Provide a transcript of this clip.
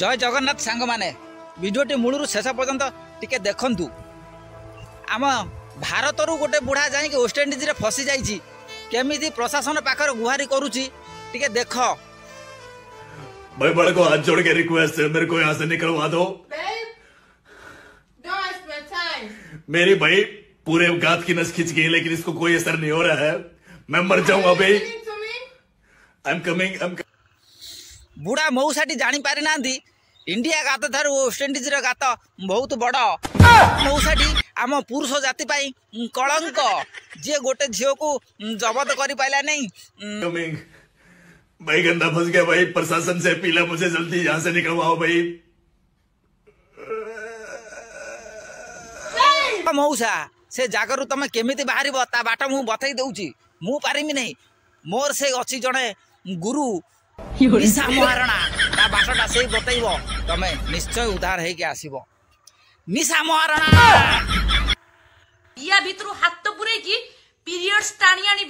जय जगन्नाथ सांग माने भिडियोटी मूलर शेष पर्यंत टिके देखंतु। आम भारत रु गोटे बुढ़ा जाई कि वेस्टइंडीज रे फसी जाई केमिति प्रशासन पाखर गुहारी करूची टिके देख। भाई बड़े को हाथ जोड़ के रिक्वेस्ट है, मेरे को यहाँ से निकलवा दो। मेरी भाई पूरे गात की नस खिंच गई लेकिन इसको कोई असर नहीं हो रहा है। मैं मर जाऊंगा भाई। I am coming. बुढ़ा मऊसाटी जानी पारि ना इंडिया गात थारू वेस्टइंडीज गात बहुत बड़। मऊसाटी आम पुरुष जाति पाई कलंक, जे गोटे झील को जबत कर पाला नहीं। भाई गंदा फंस गया भाई, प्रशासन से अपील है मुझे जल्दी यहाँ से निकलवाओ भाई। मऊसा से जागर तुम केमिति बाहर ता बाट मु बतई दउची, मु पारिमी नहीं। मोर से अच्छी जड़े गुरु ईशा महाराणा, ता बाटा से बतईब तुम निश्चय उद्धार है कि आसीबो। निशा महाराणा या भीतर हाथ तो पुरे की पीरियड्स ताणी आनी।